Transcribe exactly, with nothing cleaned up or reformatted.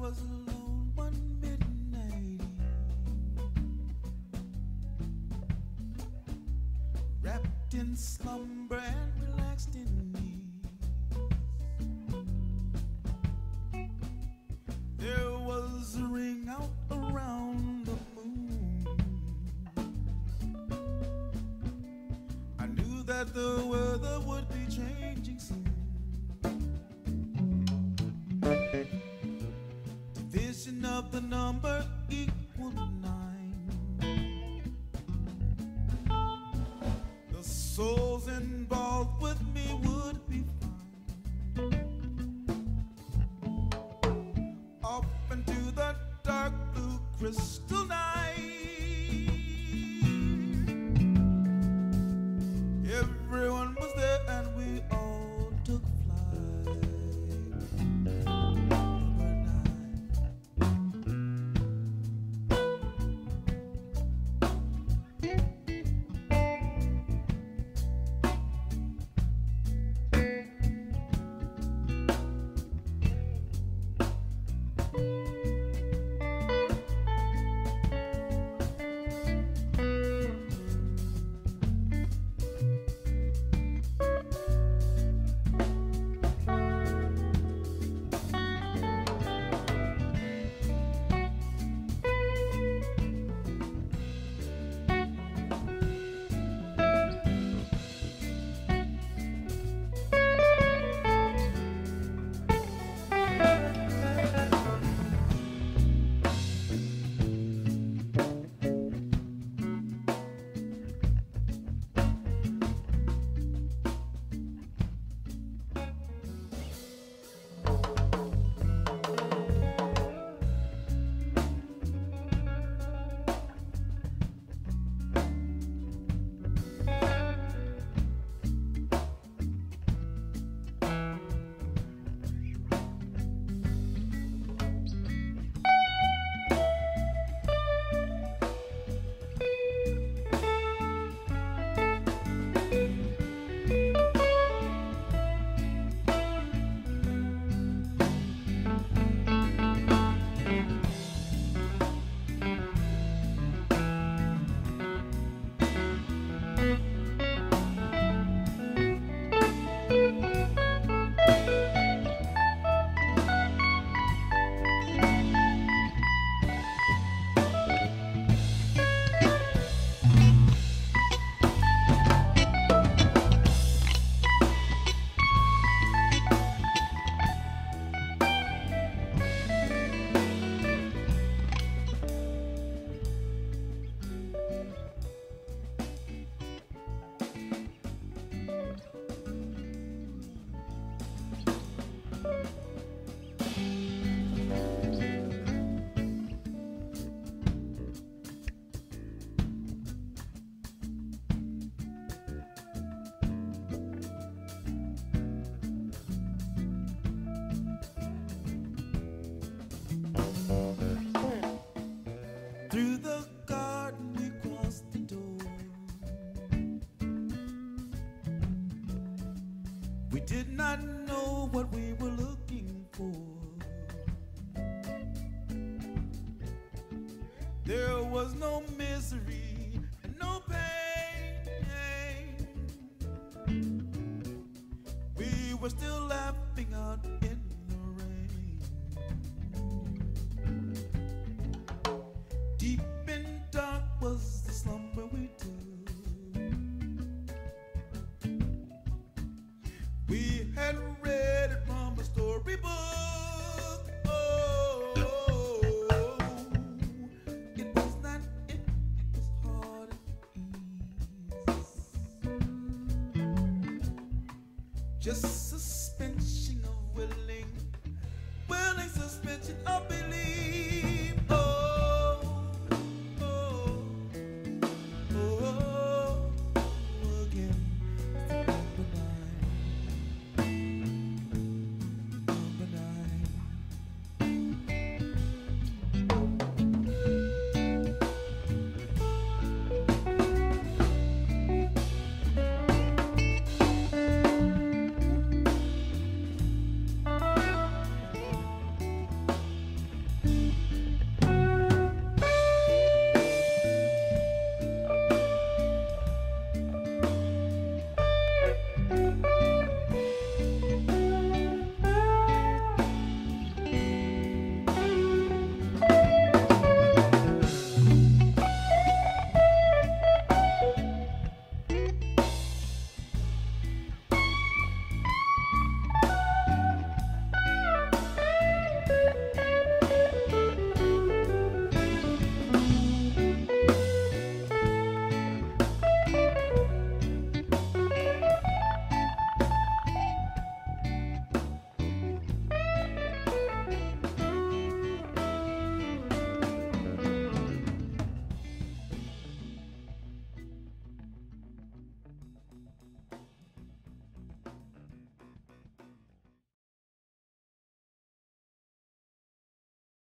was alone one midnight eve, wrapped in slumber and relaxed in me. There was a ring out around the moon. I knew that the weather would be changing soon. Division of the number equal nine. The souls involved with me would be fine. Up into the dark blue crystal night. Everyone was there and we all took flight. Through the garden we crossed the door. We did not know what we were looking for. There was no misery and no pain. We were still laughing out in the rain. Deep and dark was the slumber we took. We had read it from a storybook. Oh, it was not it, it was hard and easy. Just suspension of willing, willing suspension of belief.